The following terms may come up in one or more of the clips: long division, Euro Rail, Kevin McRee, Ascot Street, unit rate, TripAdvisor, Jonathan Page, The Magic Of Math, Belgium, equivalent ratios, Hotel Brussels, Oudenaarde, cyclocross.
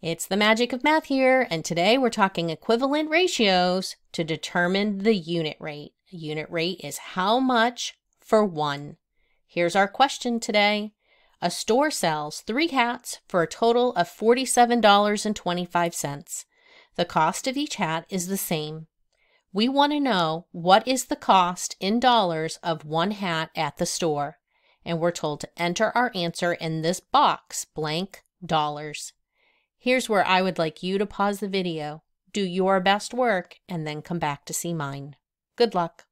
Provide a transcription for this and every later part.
It's the magic of math here, and today we're talking equivalent ratios to determine the unit rate. A unit rate is how much for one. Here's our question today. A store sells 3 hats for a total of $47.25. The cost of each hat is the same. We want to know what is the cost in dollars of one hat at the store, and we're told to enter our answer in this box, blank dollars. Here's where I would like you to pause the video, do your best work, and then come back to see mine. Good luck.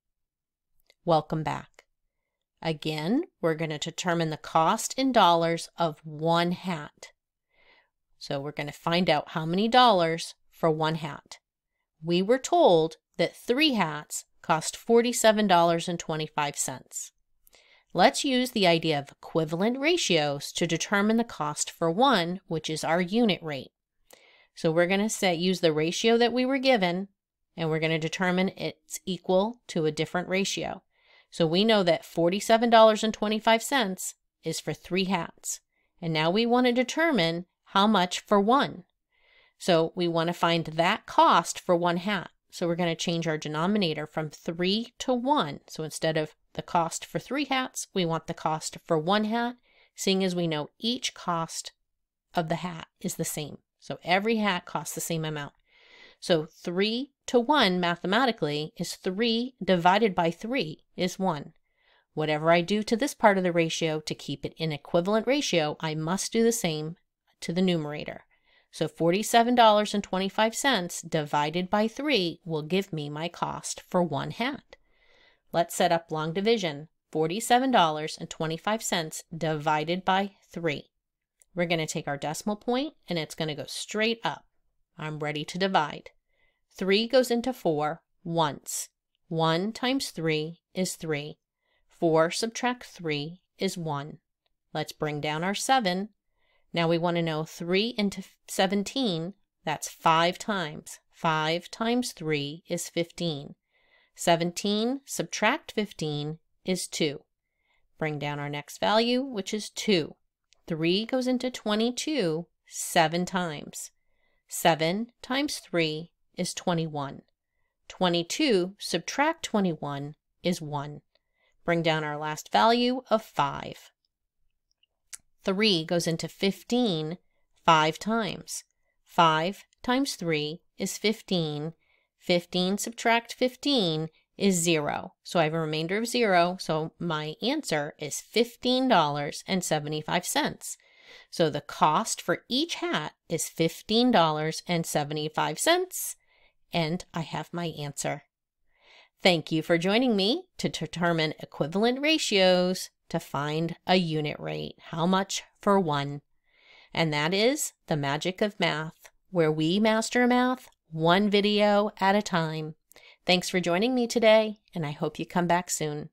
Welcome back. Again, we're going to determine the cost in dollars of one hat. So we're going to find out how many dollars for one hat. We were told that 3 hats cost $47.25. Let's use the idea of equivalent ratios to determine the cost for one, which is our unit rate. So we're going to use the ratio that we were given, and we're going to determine it's equal to a different ratio. So we know that $47.25 is for 3 hats. And now we want to determine how much for one. So we want to find that cost for one hat. So we're going to change our denominator from 3 to 1. So instead of the cost for 3 hats, we want the cost for one hat, seeing as we know each cost of the hat is the same. So every hat costs the same amount. So 3 to 1 mathematically is 3 divided by 3 is 1. Whatever I do to this part of the ratio to keep it in equivalent ratio, I must do the same to the numerator. So $47.25 divided by 3 will give me my cost for one hat. Let's set up long division. $47.25 divided by 3. We're going to take our decimal point and it's going to go straight up. I'm ready to divide. 3 goes into 4 once. 1 times 3 is 3. 4 subtract 3 is 1. Let's bring down our 7. Now we want to know 3 into 17, that's 5 times. 5 times 3 is 15. 17 subtract 15 is 2. Bring down our next value, which is 2. 3 goes into 22 7 times. 7 times 3 is 21. 22 subtract 21 is 1. Bring down our last value of 5. 3 goes into 15 5 times. 5 times 3 is 15. 15 subtract 15 is 0. So I have a remainder of 0, so my answer is $15.75. So the cost for each hat is $15.75, and I have my answer. Thank you for joining me to determine equivalent ratios to find a unit rate, how much for one. And that is the magic of math, where we master math one video at a time. Thanks for joining me today, and I hope you come back soon.